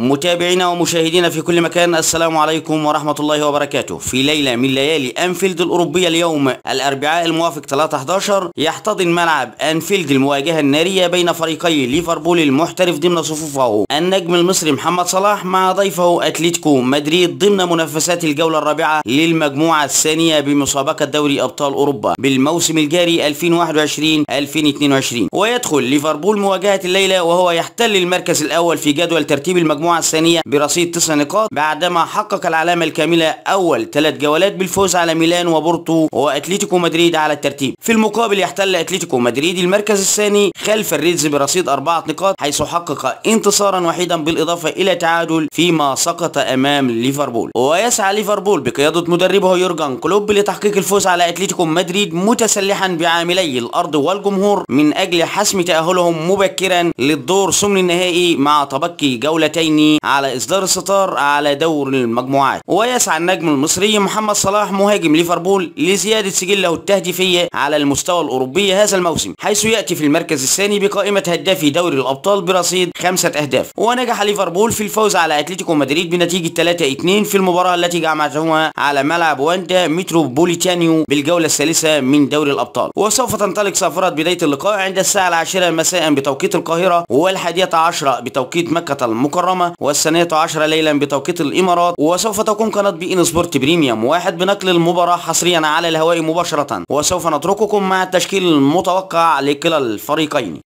متابعينا ومشاهدينا في كل مكان، السلام عليكم ورحمة الله وبركاته. في ليلة من ليالي أنفيلد الأوروبية اليوم الأربعاء الموافق 3/11 يحتضن ملعب أنفيلد المواجهة النارية بين فريقي ليفربول المحترف ضمن صفوفه النجم المصري محمد صلاح مع ضيفه أتلتيكو مدريد ضمن منافسات الجولة الرابعة للمجموعة الثانية بمسابقة دوري أبطال أوروبا بالموسم الجاري 2021-2022. ويدخل ليفربول مواجهة الليلة وهو يحتل المركز الأول في جدول ترتيب المجموعة الثانية برصيد 9 نقاط بعدما حقق العلامة الكاملة أول 3 جولات بالفوز على ميلان وبورتو وأتلتيكو مدريد على الترتيب. في المقابل يحتل أتلتيكو مدريد المركز الثاني خلف الريدز برصيد 4 نقاط حيث حقق انتصارا وحيدا بالإضافة إلى تعادل فيما سقط أمام ليفربول. ويسعى ليفربول بقيادة مدربه يورغن كلوب لتحقيق الفوز على أتلتيكو مدريد متسلحا بعاملي الأرض والجمهور من أجل حسم تأهلهم مبكرا للدور ثمن النهائي مع تبقي جولتين على إصدار الستار على دور المجموعات. ويسعى النجم المصري محمد صلاح مهاجم ليفربول لزيادة سجله التهديفية على المستوى الأوروبي هذا الموسم حيث يأتي في المركز الثاني بقائمة هدافي دوري الأبطال برصيد 5 أهداف. ونجح ليفربول في الفوز على أتلتيكو مدريد بنتيجة 3-2 في المباراة التي جمعتها على ملعب واندا متروبوليتانو بالجولة الثالثة من دوري الأبطال. وسوف تنطلق صافرة بداية اللقاء عند الساعة 10 مساء بتوقيت القاهرة وال11 بتوقيت مكة المكرمة وال12 ليلا بتوقيت الامارات. وسوف تقوم قناة بي ان سبورت بريميوم 1 بنقل المباراة حصريا على الهواء مباشرة، وسوف نترككم مع التشكيل المتوقع لكلا الفريقين.